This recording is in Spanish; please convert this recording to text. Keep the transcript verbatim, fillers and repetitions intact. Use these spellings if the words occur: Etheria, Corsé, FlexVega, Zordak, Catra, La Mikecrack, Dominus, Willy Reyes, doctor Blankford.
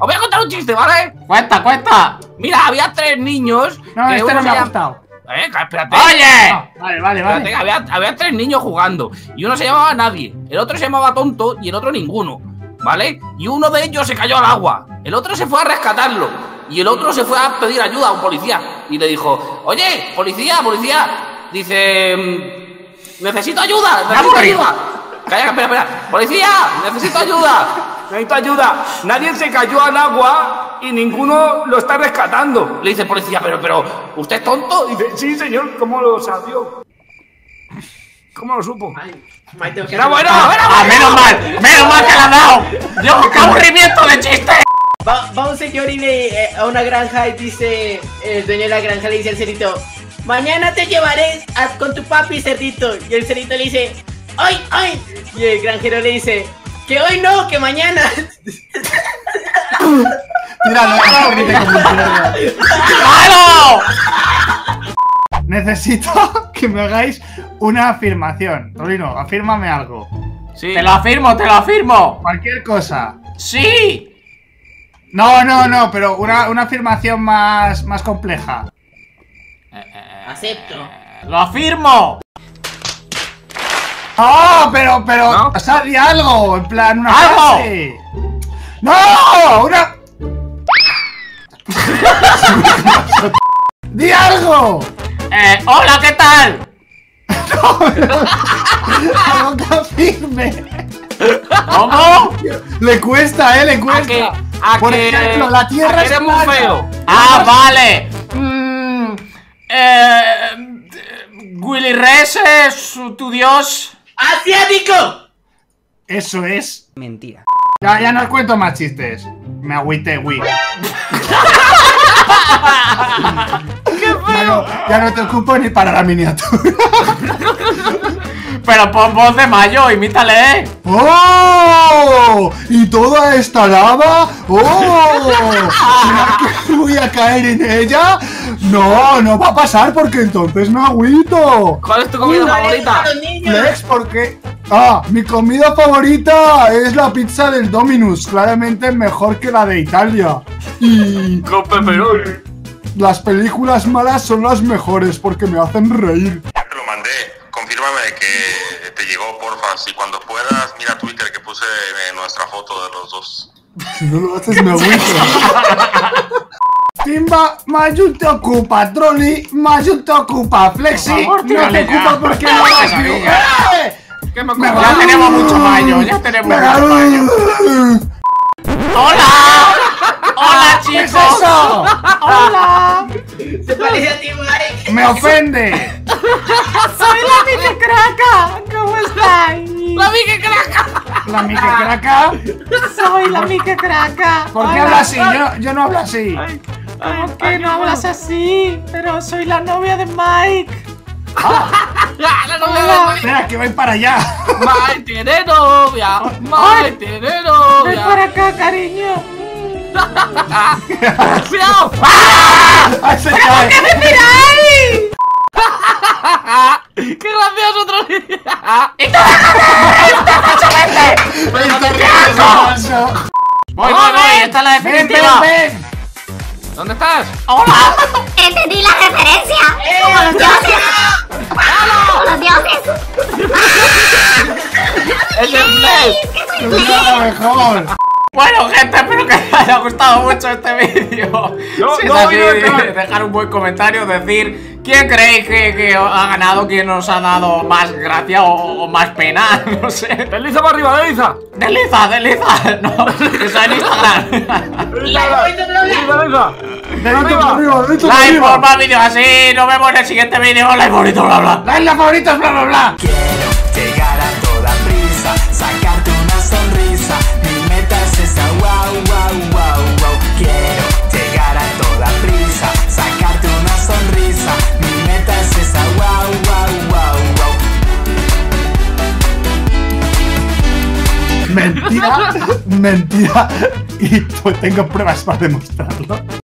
Os voy a contar un chiste, ¿vale? Cuenta, cuenta. Mira, había tres niños. No, este no me ha gustado. Eh, espérate. ¡Oye! No, vale, vale, espérate, vale. Había, había tres niños jugando. Y uno se llamaba Nadie, el otro se llamaba Tonto y el otro Ninguno, ¿vale? Y uno de ellos se cayó al agua. El otro se fue a rescatarlo. Y el otro se fue a pedir ayuda a un policía. Y le dijo, oye, policía, policía. Dice, necesito ayuda, necesito ayuda. Calla, espera, espera. Policía, necesito ayuda. Necesito ayuda. Nadie se cayó al agua y ninguno lo está rescatando. Le dice el policía, pero, pero, ¿usted es tonto? Y dice, sí, señor, ¿cómo lo sabió? ¿Cómo lo supo? Ay, ¡era bueno! ¡Era bueno! ¡Menos mal! ¡Menos mal que la ha dado! ¡Dios, qué aburrimiento de chiste! Va, va un señor y le, eh, a una granja y dice, el dueño de la granja le dice al cerdito, mañana te llevaré a, con tu papi, cerdito. Y el cerdito le dice, ¡ay, ay! Y el granjero le dice, que hoy no, que mañana. Mira, no, no, no, te ¡claro! Necesito que me hagáis una afirmación. Torino, afírmame algo. Sí. Te lo afirmo, te lo afirmo. Cualquier cosa. Sí. No, no, no, pero una, una afirmación más, más compleja. Eh, eh, Acepto. Eh, ¡Lo afirmo! ¡Oh, pero, pero! ¿No? O sea, di algo, en plan, una ¡algo! Frase. ¡No! ¡Una! ¡Di algo! Eh, ¡hola, qué tal! ¡La boca firme! ¿Cómo? Le cuesta, eh, le cuesta. ¿A que, a por que, ejemplo, la tierra es muy feo? ¡Ah, vale! Mm, eh, Willy Reyes, tu dios. ¡Asiático! Eso es mentira. Ya, ya no os cuento más chistes. Me agüité, Wii. ¡Qué feo! Ya, ya no te ocupo ni para la miniatura. Pero pon voz de Mayo, imítale, ¿eh? ¡Oh! ¿Y toda esta lava? ¡Oh! ¿Será que voy a caer en ella? No, no va a pasar porque entonces no agüito. ¿Cuál es tu comida favorita? Lex, ¿por qué? Ah, mi comida favorita es la pizza del Dominus. Claramente mejor que la de Italia. Y... con pepperoni. Las películas malas son las mejores porque me hacen reír. Lo mandé. Confírmame que te llegó, porfa. Si cuando puedas, mira Twitter que puse nuestra foto de los dos. Si no lo haces, me agüito. Timba, Mayu te ocupa, Trolli, Mayu te ocupa, Flexi, por favor, tío, no te ocupa porque no vas a vivir. Ya tenemos mucho Mayo, ya tenemos mucho Mayo. ¡Hola! ¡Hola, chicos! ¿Qué es eso? ¡Hola! Se parece a ti, Mike. ¡Me ofende! ¡Soy la Mikecrack! ¿Cómo estáis? ¡La Mikecrack! ¿La Mikecrack? ¡Soy la Mikecrack! ¿Por qué hablas así? Yo, yo no hablo así. Ay. ¿Cómo que no hablas así? Pero soy la novia de Mike. Ah. La novia de Mike. Espera, que voy para allá. Mike tiene novia. Mike tiene novia. Ven para acá, cariño. ¡Cuidado! ¡Ah! ¡Ay, se cae! ¿Por qué me miráis? ¡Qué gracioso, otro día! ¡Y tú déjate! ¡Y tú déjate! ¡Pero te asco! ¡Voy, voy, voy! ¡Esta es la definitiva! ¡Ven, ven, ven! ¿Dónde estás? ¡Hola! ¡Entendí la referencia! ¡Eh! ¡Como los dioses! ¡Como los dioses! ¡El de Play! ¡Es lo mejor! Bueno, gente, espero que os haya gustado mucho este vídeo. No, si es no, así, no, dejar un buen comentario, decir quién creéis que, que ha ganado, quién os ha dado más gracia o, o más pena, no sé. ¡Desliza para arriba, desliza! ¡Desliza, desliza! No, eso en Instagram. Like por más vídeos así, nos vemos en el siguiente vídeo. Like favorito, bla bla. Like la favoritos, bla bla bla. Quiero llegar a toda prisa, sacarte una sonrisa. Wow, wow, wow, wow. Quiero llegar a toda prisa, sacarte una sonrisa. Mi meta es esa. Wow, wow, wow, wow. Mentira, mentira. Y tengo pruebas para demostrarlo.